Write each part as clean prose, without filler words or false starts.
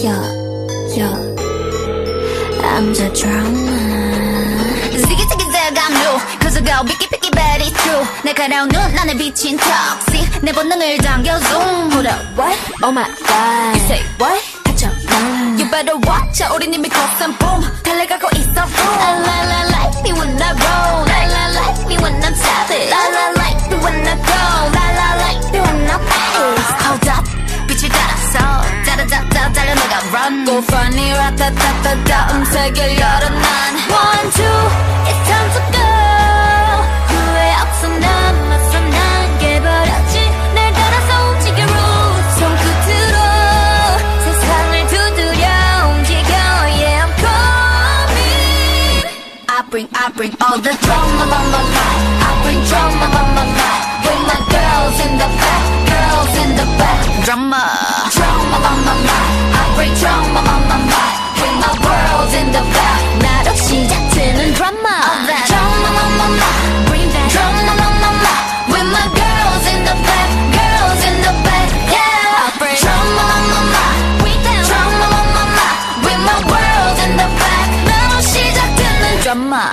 Yo, I'm the drama. Ziggy ziggy zag, I'm new. Cause a girl, picky picky, but it's true. 날카로운 눈, 나는 비친 toxic. 내 본능을 당겨 zoom. Hold up, what? Oh my god. You say what? 다쳐, You better watch out. 우린 이미 custom boom. 달려가고 있어, boom. La la like me when I roll. La la like me when I'm savage. La la like me when I go. La la like me when I pass. Hold up, 빛을 따라서. Run. Go funny, ra-ta-ta-ta-ta, 움직여 열어 난 1, 2, it's time to go. 후회 없어 난 맞서 난 깨버렸지. 날 따라서 움직여 roots. 손끝으로 세상을 두드려 움직여. Yeah, I'm coming. I bring all the drama on my life. I bring drama on my life. Bring my girls in the back, girls in the back. Drama on my life. Bring drama on my mind. Bring my world in the back. 나 역시 같은 drama. All that drama on my mind. Bring that drama on my mind. With my girls in the back, girls in the back. Yeah. I bring drama on my mind. With that drama on my mind. With my world in the back. 나 역시 같은 drama.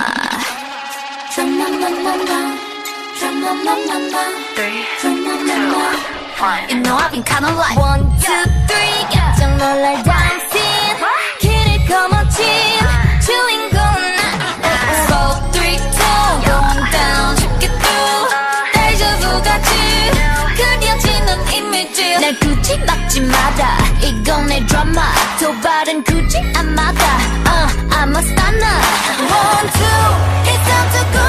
Drama on my mind. Drama on my mind. 3, 2, 1. You know I've been kinda like 1, 2, 3. Like dancing, 길을 거머쥔 주인공은 나. So 3, 2, going down, 쉽게 through. 데이저부 같이 그려지는 이미지. 날 굳이 막지 마라. 이건 내 드라마. 도발은 굳이 안 막아. I'm a stunner. 1, 2, it's time to go.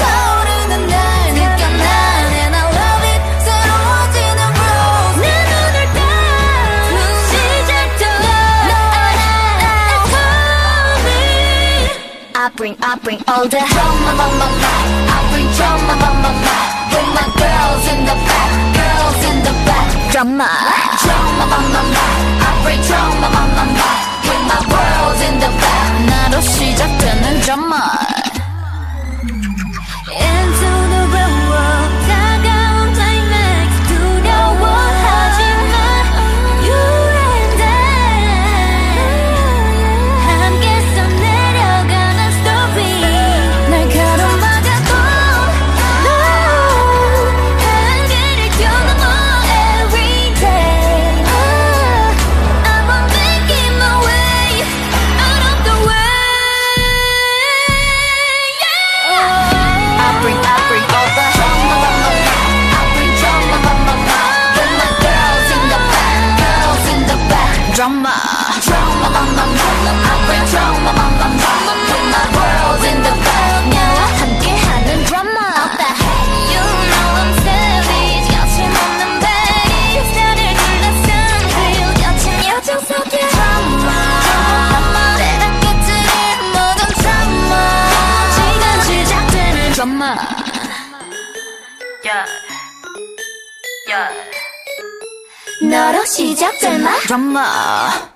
떠오르는 날 느껴 난 and I love it. 새로워지는 rules. 내 눈을 떠. I bring all the drama on my life. I bring drama on my life. Bring my girls in the back, girls in the back. Drama on my life. I bring drama on my life. Bring my world in the back. 나로 시작되는 drama. Into the real world. 다가온 climax. 두려워하지마. Drama on my mind. I bring drama on my mind. With my world in the back. 나와 함께하는 drama. You know I'm savage. 여친없는 baddie. 나를 둘러싼 real 여친 여정 속에 drama. 내가 깨뜨린 모든 drama. 지금 시작되는 drama. Yeah. 너로 시작될 마? Drama.